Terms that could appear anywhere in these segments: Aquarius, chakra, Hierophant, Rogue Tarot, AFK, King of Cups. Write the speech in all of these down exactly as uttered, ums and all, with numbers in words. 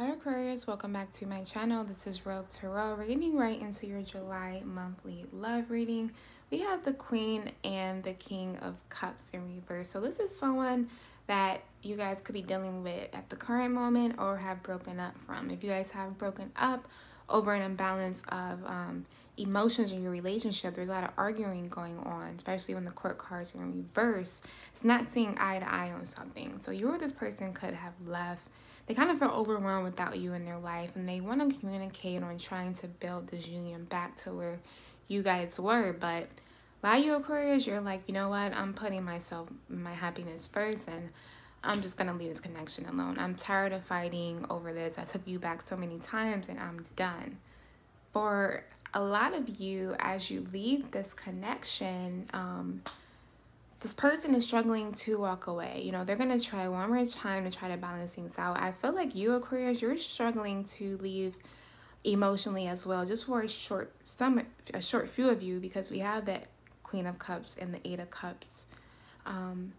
Hi Aquarius, welcome back to my channel. This is Rogue Tarot. We're getting right into your July monthly love reading. We have the Queen and the King of Cups in reverse. So this is someone that you guys could be dealing with at the current moment or have broken up from. If you guys have broken up over an imbalance of um, emotions in your relationship, there's a lot of arguing going on, especially when the court cards are in reverse. It's not seeing eye to eye on something. So you or this person could have left. They kind of feel overwhelmed without you in their life, and they want to communicate on trying to build this union back to where you guys were. But while you Aquarius, you're like, you know what, I'm putting myself, my happiness first, and I'm just gonna leave this connection alone. I'm tired of fighting over this. I took you back so many times and I'm done. For a lot of you, as you leave this connection, um, this person is struggling to walk away. You know, they're gonna try one more time to try to balance things out. I feel like you Aquarius, you're struggling to leave emotionally as well, just for a short some a short few of you, because we have that Queen of Cups and the Eight of Cups. Um,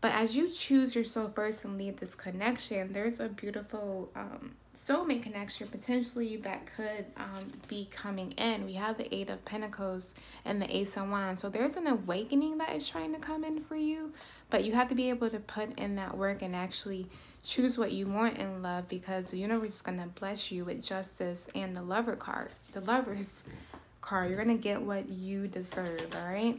But as you choose yourself first and leave this connection, there's a beautiful um, soulmate connection potentially that could um, be coming in. We have the Eight of Pentacles and the Ace of Wands. So there's an awakening that is trying to come in for you, but you have to be able to put in that work and actually choose what you want in love, because the universe is going to bless you with justice and the lover card, the lover's card. You're going to get what you deserve, all right?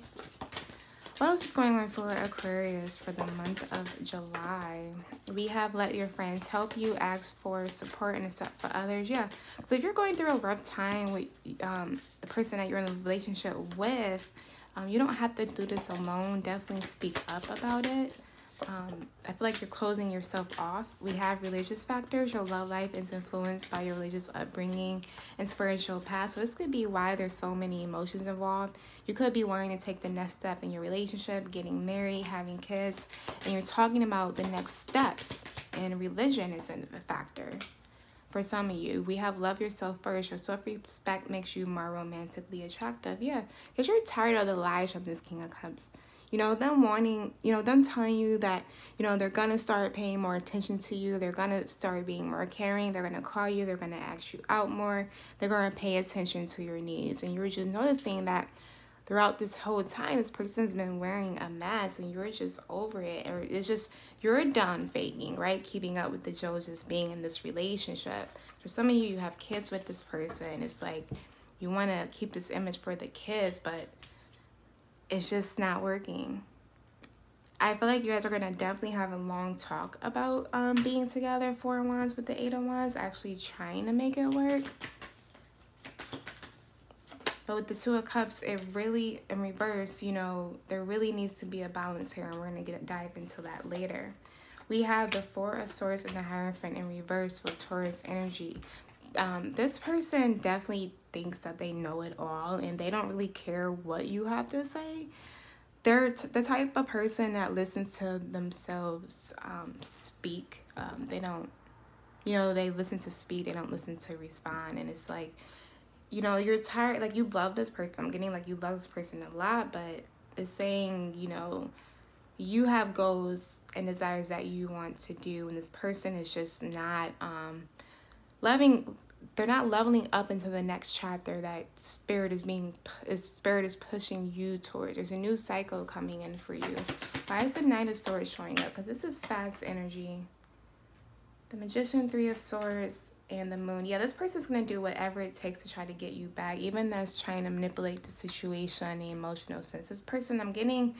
What else is going on for Aquarius for the month of July? We have let your friends help you, ask for support, and accept for others. Yeah, so if you're going through a rough time with um, the person that you're in a relationship with, um, you don't have to do this alone. Definitely speak up about it. Um, I feel like you're closing yourself off. We have religious factors. Your love life is influenced by your religious upbringing and spiritual past. So this could be why there's so many emotions involved. You could be wanting to take the next step in your relationship, getting married, having kids, and you're talking about the next steps, and religion is a factor. For some of you, we have love yourself first. Your self-respect makes you more romantically attractive. Yeah, because you're tired of the lies from this King of Cups. You know, them wanting, you know, them telling you that, you know, they're going to start paying more attention to you. They're going to start being more caring. They're going to call you. They're going to ask you out more. They're going to pay attention to your needs. And you're just noticing that throughout this whole time, this person's been wearing a mask and you're just over it. Or it's just, you're done faking, right? Keeping up with the Joneses, being in this relationship. For some of you, you have kids with this person. It's like, you want to keep this image for the kids, but it's just not working. I feel like you guys are gonna definitely have a long talk about um, being together, Four of Wands with the Eight of Wands, actually trying to make it work. But with the Two of Cups, it really, in reverse, you know, there really needs to be a balance here, and we're gonna get dive into that later. We have the Four of Swords and the Hierophant in reverse for Taurus energy. Um, this person definitely thinks that they know it all and they don't really care what you have to say. They're t the type of person that listens to themselves um, speak. Um, they don't, you know, they listen to speak. They don't listen to respond. And it's like, you know, you're tired. Like, you love this person. I'm getting like you love this person a lot, but it's saying, you know, you have goals and desires that you want to do. And this person is just not um, loving. They're not leveling up into the next chapter that spirit is being is spirit is pushing you towards. There's a new cycle coming in for you. Why is the Knight of Swords showing up? Because this is fast energy. The Magician, Three of Swords, and the Moon. Yeah, this person's gonna do whatever it takes to try to get you back, even that's trying to manipulate the situation, the emotional sense. This person, I'm getting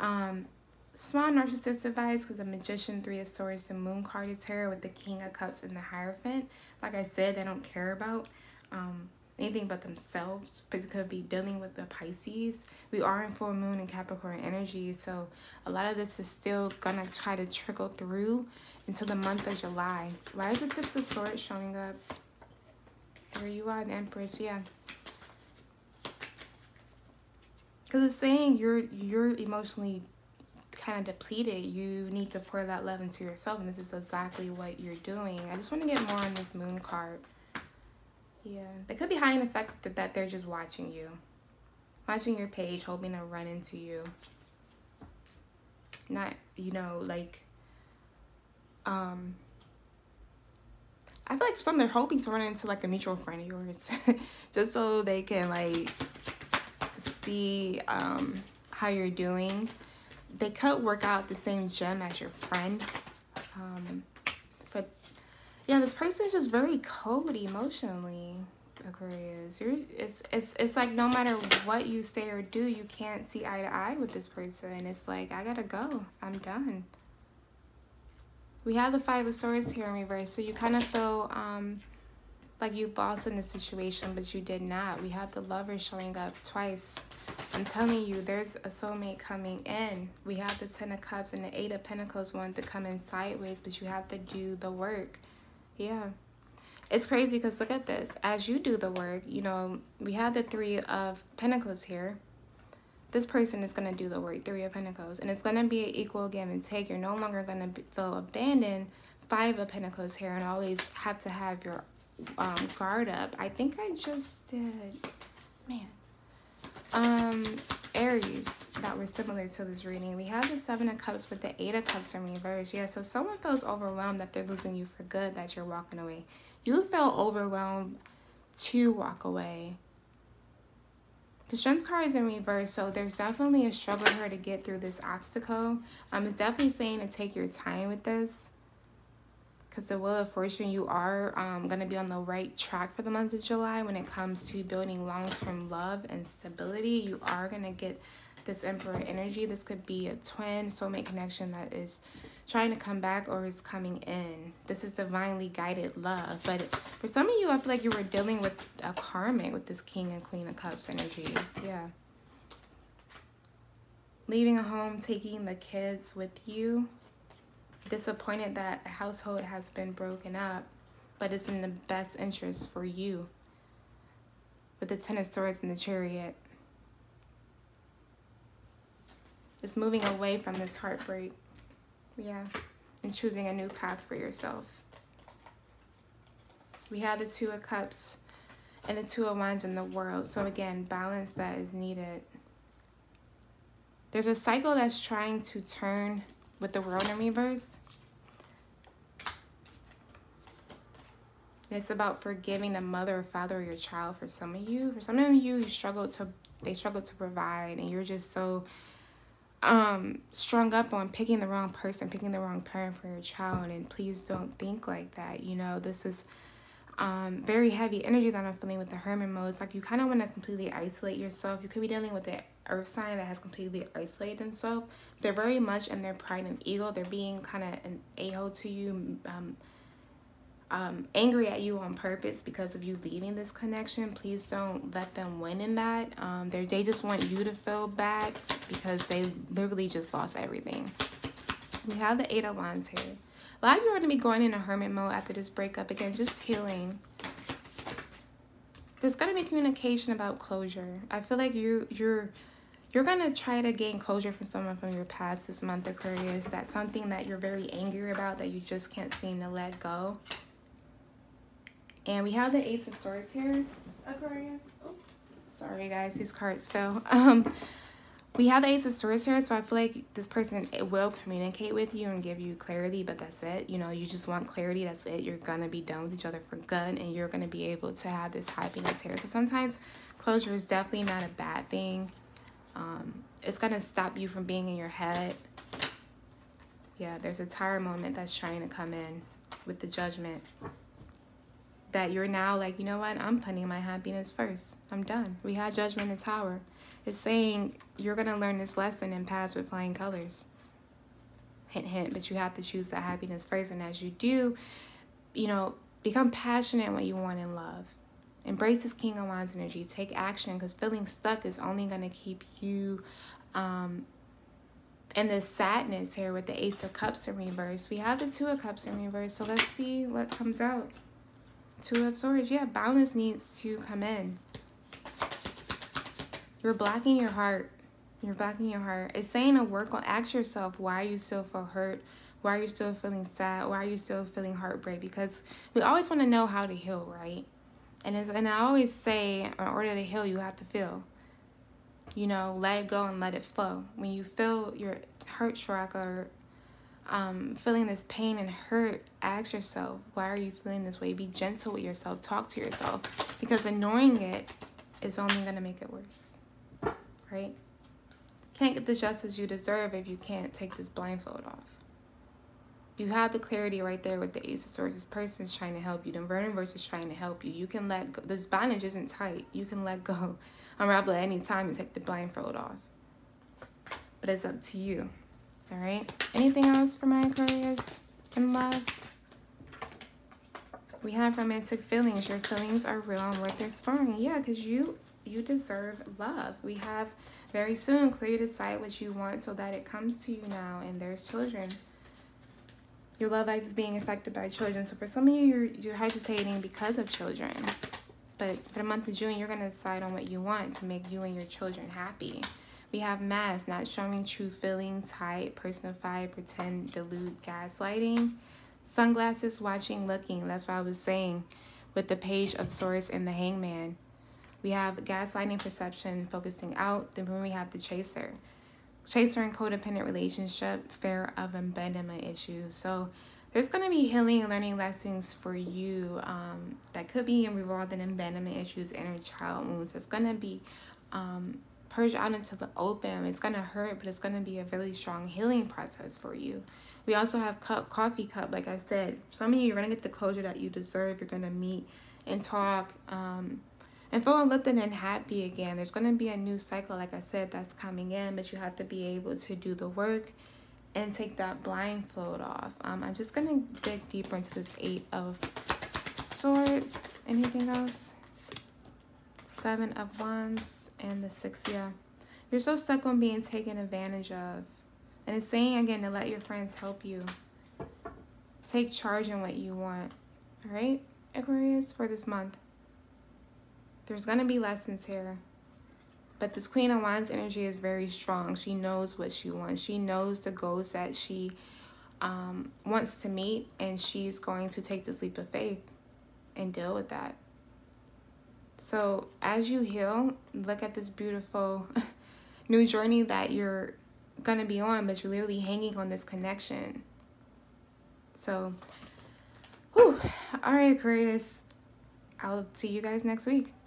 um small narcissistic vibes, because the Magician, Three of Swords, the Moon card is here with the King of Cups and the Hierophant. Like I said, they don't care about um, anything but themselves, but it could be dealing with the Pisces. We are in full moon and Capricorn energy, so a lot of this is still gonna try to trickle through into the month of July. Why is the Six of Swords showing up? There you are, the Empress, yeah. Because it's saying you're you're emotionally kind of depleted. You need to pour that love into yourself, and this is exactly what you're doing. I just want to get more on this Moon card. Yeah, it could be high in effect that, that they're just watching you, watching your page, hoping to run into you. Not, you know, like um I feel like for some, they're hoping to run into like a mutual friend of yours just so they can like see um, how you're doing. They could work out the same gem as your friend. Um, but yeah, this person is just very cold emotionally, Aquarius. You're, it's, it's, it's like no matter what you say or do, you can't see eye to eye with this person. It's like, I gotta go. I'm done. We have the Five of Swords here in reverse, so you kind of feel um, like you lost in the situation, but you did not. We have the Lover showing up twice. I'm telling you, there's a soulmate coming in. We have the Ten of Cups and the Eight of Pentacles wanting to come in sideways, but you have to do the work. Yeah. It's crazy because look at this. As you do the work, you know, we have the Three of Pentacles here. This person is going to do the work, Three of Pentacles, and it's going to be an equal give and take. You're no longer going to feel abandoned, Five of Pentacles here, and always have to have your um, guard up. I think I just did, man, um, Aries, that were similar to this reading. We have the Seven of Cups with the Eight of Cups in reverse. Yeah, so someone feels overwhelmed that they're losing you for good, that you're walking away. You feel overwhelmed to walk away. The Strength card is in reverse, so there's definitely a struggle here to get through this obstacle. Um, it's definitely saying to take your time with this, because the Wheel of Fortune, you are um, going to be on the right track for the month of July when it comes to building long-term love and stability. You are going to get this Emperor energy. This could be a twin soulmate connection that is trying to come back or is coming in. This is divinely guided love. But for some of you, I feel like you were dealing with a karmic with this King and Queen of Cups energy. Yeah. Leaving a home, taking the kids with you. Disappointed that a household has been broken up, but it's in the best interest for you. With the Ten of Swords and the Chariot. It's moving away from this heartbreak. Yeah, and choosing a new path for yourself. We have the Two of Cups and the Two of Wands in the World. So again, balance that is needed. There's a cycle that's trying to turn with the World in reverse. And it's about forgiving the mother or father or your child for some of you. For some of you, you struggle to, they struggle to provide, and you're just so um strung up on picking the wrong person, picking the wrong parent for your child. And please don't think like that. You know, this is um very heavy energy that I'm feeling with the Hermit mode. It's like you kind of want to completely isolate yourself. You could be dealing with the Earth sign that has completely isolated themselves. They're very much in their pride and ego. They're being kind of an a-hole to you, um um angry at you on purpose because of you leaving this connection. Please don't let them win in that. Um they they just want you to feel bad because they literally just lost everything. We have the Eight of Wands here. A lot of you are going to be going into hermit mode after this breakup. Again, just healing. There's going to be communication about closure. I feel like you you're You're going to try to gain closure from someone from your past this month, Aquarius. That's something that you're very angry about that you just can't seem to let go. And we have the Ace of Swords here, Aquarius. Oh, sorry, guys. These cards fell. Um, we have the Ace of Swords here, so I feel like this person will communicate with you and give you clarity, but that's it. You know, you just want clarity. That's it. You're going to be done with each other for good, and you're going to be able to have this happiness here. So sometimes closure is definitely not a bad thing. Um, it's going to stop you from being in your head. Yeah, there's a Tower moment that's trying to come in with the Judgment. That you're now like, you know what? I'm putting my happiness first. I'm done. We had Judgment and Tower. It's saying you're going to learn this lesson and pass with flying colors. Hint, hint. But you have to choose that happiness first. And as you do, you know, become passionate in what you want in love. Embrace this King of Wands energy. Take action, because feeling stuck is only going to keep you um, in this sadness here with the Ace of Cups in reverse. We have the Two of Cups in reverse, so let's see what comes out. Two of Swords. Yeah, balance needs to come in. You're blocking your heart. You're blocking your heart. It's saying to work on, ask yourself, why you still feel hurt? Why are you still feeling sad? Why are you still feeling heartbreak? Because we always want to know how to heal, right? And, it's, and I always say, in order to heal, you have to feel. You know, let it go and let it flow. When you feel your heart chakra um, feeling this pain and hurt, ask yourself, why are you feeling this way? Be gentle with yourself. Talk to yourself, because ignoring it is only going to make it worse, right? Can't get the justice you deserve if you can't take this blindfold off. You have the clarity right there with the Ace of Swords. This person is trying to help you. The universe is trying to help you. You can let go. This bondage isn't tight. You can let go, unravel at any time, and take the blindfold off. But it's up to you. All right? Anything else for my Aquarius in love? We have romantic feelings. Your feelings are real and worth exploring. Yeah, because you... you deserve love. We have very soon, clear decide what you want so that it comes to you now. And there's children. Your love life is being affected by children. So for some of you, you're, you're hesitating because of children. But for the month of June, you're going to decide on what you want to make you and your children happy. We have masks, not showing true feelings, hide, personify, pretend, delude, gaslighting. Sunglasses, watching, looking. That's what I was saying with the Page of Swords and the Hangman. We have gaslighting, perception, focusing out. Then we have the chaser. Chaser and codependent relationship, fear of abandonment issues. So there's going to be healing and learning lessons for you um, that could be involved in abandonment issues, inner child wounds. It's going to be um, purged out into the open. It's going to hurt, but it's going to be a really strong healing process for you. We also have cup, coffee cup. Like I said, some of you, you're going to get the closure that you deserve. You're going to meet and talk. Um, And feel uplifted and happy again. There's going to be a new cycle, like I said, that's coming in. But you have to be able to do the work and take that blindfold off. Um, I'm just going to dig deeper into this Eight of Swords. Anything else? Seven of Wands and the Six, yeah. You're so stuck on being taken advantage of. And it's saying, again, to let your friends help you. Take charge in what you want. All right, Aquarius, for this month. There's going to be lessons here, but this Queen of Wands energy is very strong. She knows what she wants. She knows the goals that she um, wants to meet, and she's going to take this leap of faith and deal with that. So as you heal, look at this beautiful new journey that you're going to be on, but you're literally hanging on this connection. So, whew. All right, Aquarius. I'll see you guys next week.